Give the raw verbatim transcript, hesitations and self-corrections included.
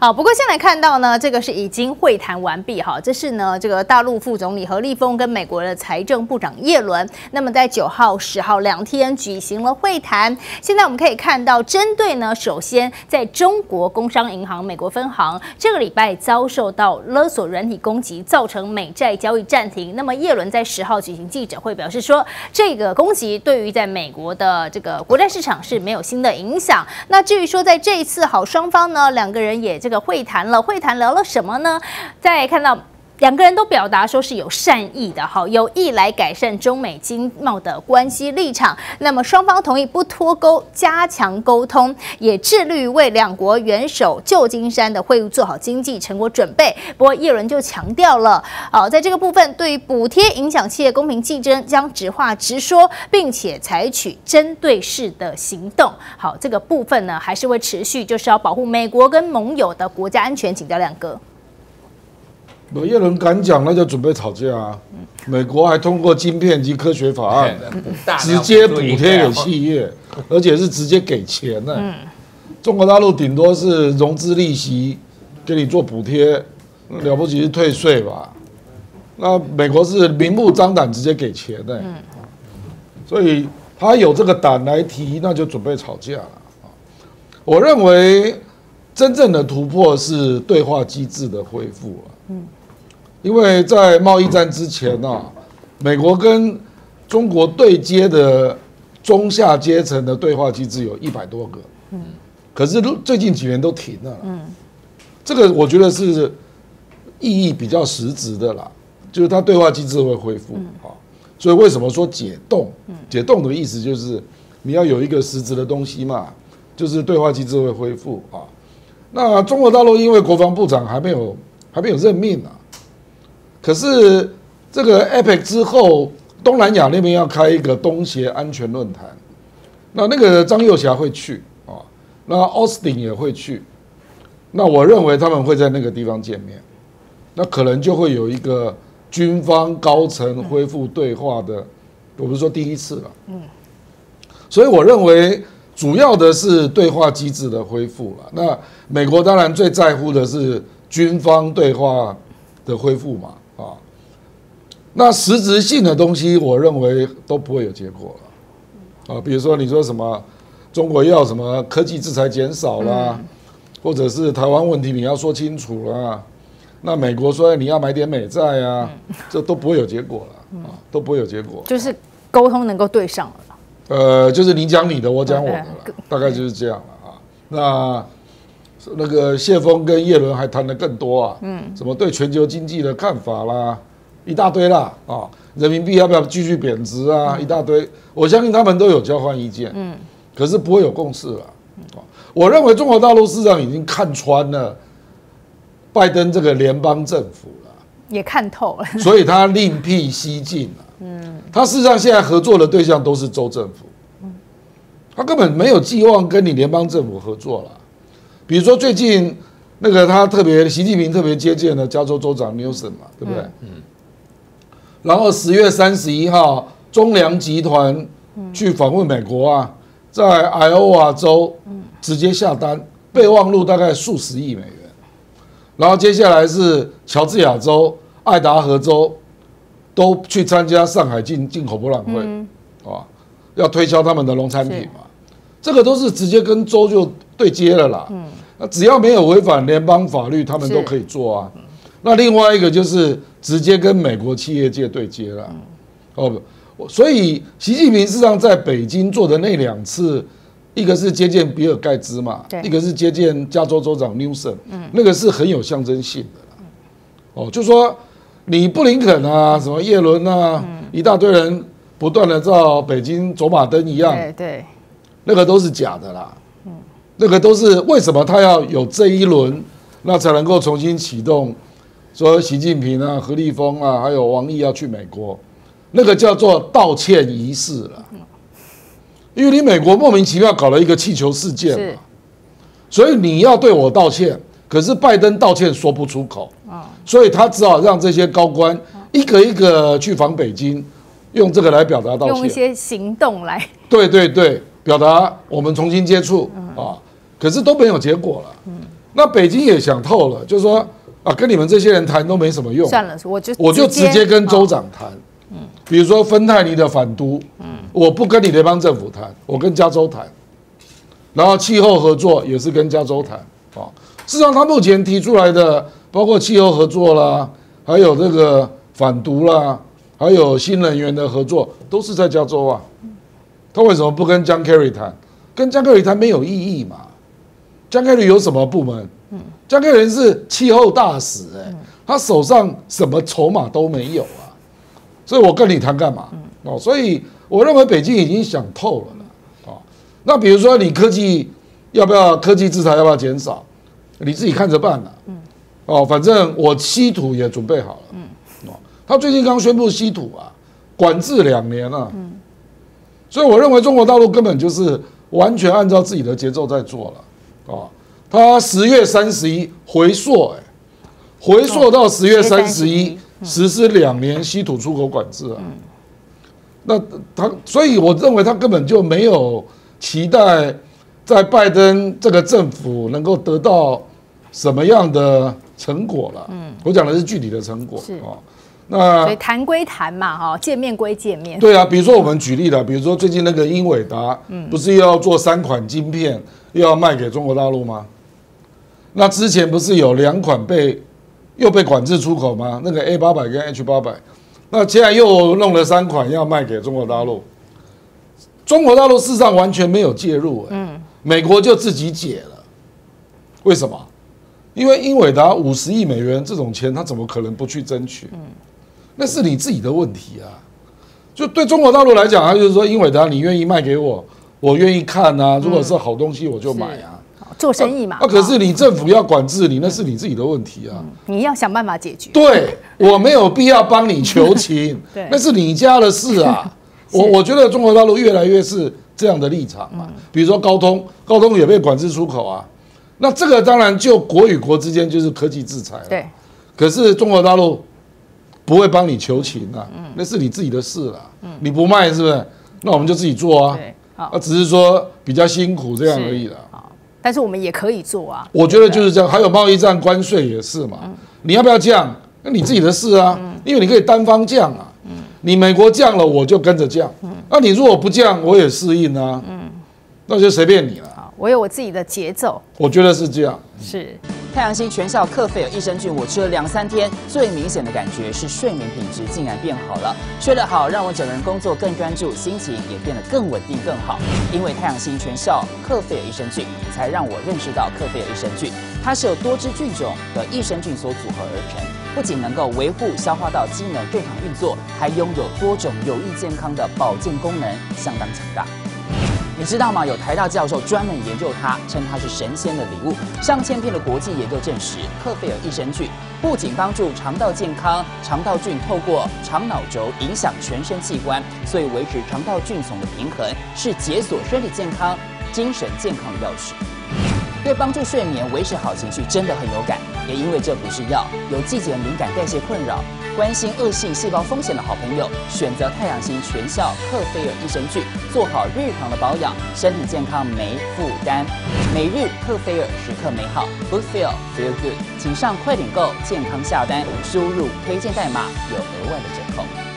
好，不过现在看到呢，这个是已经会谈完毕哈，这是呢这个大陆副总理何立峰跟美国的财政部长耶伦，那么在九号、十号两天举行了会谈。现在我们可以看到，针对呢，首先在中国工商银行美国分行这个礼拜遭受到勒索软体攻击，造成美债交易暂停。那么耶伦在十号举行记者会，表示说这个攻击对于在美国的这个国债市场是没有新的影响。那至于说在这一次好，双方呢两个人也这个。这个会谈了，会谈聊了什么呢？再看到两个人都表达说是有善意的，好，有意来改善中美经贸的关系立场。那么双方同意不脱钩，加强沟通，也致力于为两国元首旧金山的会晤做好经济成果准备。不过耶伦就强调了，好、哦，在这个部分对于补贴影响企业公平竞争将直话直说，并且采取针对式的行动。好，这个部分呢还是会持续，就是要保护美国跟盟友的国家安全。请教亮哥。耶伦敢讲，那就准备吵架啊！美国还通过晶片及科学法案，直接补贴给企业，而且是直接给钱呢、欸。中国大陆顶多是融资利息给你做补贴，了不起是退税吧？那美国是明目张胆直接给钱呢、欸。所以他有这个胆来提，那就准备吵架了。我认为真正的突破是对话机制的恢复了。因为在贸易战之前啊，美国跟中国对接的中下阶层的对话机制有一百多个，可是最近几年都停了。这个我觉得是意义比较实质的啦，就是它对话机制会恢复啊。所以为什么说解冻？解冻的意思就是你要有一个实质的东西嘛，就是对话机制会恢复啊。那中国大陆因为国防部长还没有。还没有任命啊，可是这个 A P E C 之后，东南亚那边要开一个东协安全论坛，那那个张幼霞会去啊，那 Austin 也会去，那我认为他们会在那个地方见面，那可能就会有一个军方高层恢复对话的，我不是说第一次了，嗯，所以我认为主要的是对话机制的恢复了。那美国当然最在乎的是军方对话的恢复嘛，啊，那实质性的东西，我认为都不会有结果了，啊，比如说你说什么中国要什么科技制裁减少啦，或者是台湾问题你要说清楚啦，那美国说你要买点美债啊，这都不会有结果了，啊，都不会有结果，就是沟通能够对上了，呃，就是你讲你的，我讲我的了，大概就是这样了啊，那。那个谢峰跟叶伦还谈得更多啊，嗯，什么对全球经济的看法啦，一大堆啦啊，人民币要不要继续贬值啊，一大堆，我相信他们都有交换意见，嗯，可是不会有共识了。我认为中国大陆市场已经看穿了拜登这个联邦政府了，也看透了，所以他另辟蹊径了，嗯，他事实上现在合作的对象都是州政府，嗯，他根本没有寄望跟你联邦政府合作了。比如说最近那个他特别习近平特别接见了加州州长 Newsom 嘛，对不对？嗯。然后十月三十一号，中粮集团去访问美国啊，在 Iowa 州直接下单，备忘录大概数十亿美元。然后接下来是乔治亚州、爱达荷州都去参加上海进进口博览会，嗯、啊，要推销他们的农产品嘛。这个都是直接跟州就对接了啦，那只要没有违反联邦法律，他们都可以做啊。那另外一个就是直接跟美国企业界对接了，哦，所以习近平事实上在北京做的那两次，一个是接见比尔盖茨嘛，一个是接见加州州长 Newsom， 那个是很有象征性的，哦，就说你布林肯啊，什么耶伦啊，一大堆人不断的照北京走马灯一样，对。那个都是假的啦，那个都是为什么他要有这一轮，那才能够重新启动，说习近平啊、何立峰啊，还有王毅要去美国，那个叫做道歉仪式了，因为你美国莫名其妙搞了一个气球事件嘛，所以你要对我道歉，可是拜登道歉说不出口，所以他只好让这些高官一个一个去访北京，用这个来表达道歉，用一些行动来，对对对。表达我们重新接触啊，可是都没有结果了。那北京也想透了，就是说啊，跟你们这些人谈都没什么用，算了，我就我就直接跟州长谈。哦 嗯，比如说芬太尼的反毒，嗯，我不跟你联邦政府谈，我跟加州谈，然后气候合作也是跟加州谈啊。事实上，他目前提出来的，包括气候合作啦，还有这个反毒啦，还有新能源的合作，都是在加州啊。他为什么不跟江 Kerry 谈？跟江 Kerry 谈没有意义嘛？江 Kerry 有什么部门？嗯，江 Kerry 是气候大使、欸，他手上什么筹码都没有啊。 所以我跟你谈干嘛？哦，所以我认为北京已经想透了啦。哦，那比如说你科技要不要科技制裁要不要减少，你自己看着办啦。嗯，哦，反正我稀土也准备好了。嗯，哦，他最近刚宣布稀土啊，管制两年啊。嗯，所以我认为中国大陆根本就是完全按照自己的节奏在做了。哦，他十月三十一回溯，哎，回溯到十月三十一。 实施两年稀土出口管制啊，那他，所以我认为他根本就没有期待在拜登这个政府能够得到什么样的成果了。嗯，我讲的是具体的成果啊。那所以谈归谈嘛，哈，见面归见面。对啊，比如说我们举例了，比如说最近那个英伟达，不是要做三款晶片要卖给中国大陆吗？那之前不是有两款被 又被管制出口吗？那个 A 八百 跟 H 八百， 那现在又弄了三款要卖给中国大陆。中国大陆事实上完全没有介入、欸，嗯，美国就自己解了。为什么？因为英伟达五十亿美元这种钱，他怎么可能不去争取？嗯，那是你自己的问题啊。就对中国大陆来讲，他就是说，英伟达你愿意卖给我，我愿意看啊。如果是好东西，我就买啊。嗯 做生意嘛，那、啊啊、可是你政府要管制你，那是你自己的问题啊，嗯、你要想办法解决。对，我没有必要帮你求情，那是你家的事啊。我我觉得中国大陆越来越是这样的立场嘛。嗯、比如说高通，高通也被管制出口啊。那这个当然就国与国之间就是科技制裁了。对，可是中国大陆不会帮你求情啊，嗯、那是你自己的事啦、啊。嗯、你不卖是不是？那我们就自己做啊。对，啊，只是说比较辛苦这样而已啦。 但是我们也可以做啊，我觉得就是这样。还有贸易战、关税也是嘛。嗯、你要不要降？那你自己的事啊，嗯、因为你可以单方降啊。嗯、你美国降了，我就跟着降。嗯、那你如果不降，我也适应啊。嗯、那就随便你了。我有我自己的节奏。我觉得是这样。是太阳星全效克菲尔益生菌，我吃了两三天，最明显的感觉是睡眠品质竟然变好了。睡得好，让我整个人工作更专注，心情也变得更稳定更好。因为太阳星全效克菲尔益生菌，才让我认识到克菲尔益生菌，它是由多支菌种的益生菌所组合而成，不仅能够维护消化道机能正常运作，还拥有多种有益健康的保健功能，相当强大。 你知道吗？有台大教授专门研究它，称它是神仙的礼物。上千篇的国际研究证实，克菲尔益生菌不仅帮助肠道健康，肠道菌透过肠脑轴影响全身器官，所以维持肠道菌丛的平衡是解锁身体健康、精神健康的钥匙。对帮助睡眠、维持好情绪真的很有感。也因为这不是药，有季节敏感、代谢困扰、关心恶性细胞风险的好朋友，选择太阳星全效克菲尔益生菌，做好日常的保养，身体健康没负担。每日克菲尔，时刻美好 ，Good Feel Feel Good， 请上快点购健康下单，输入推荐代码有额外的折扣。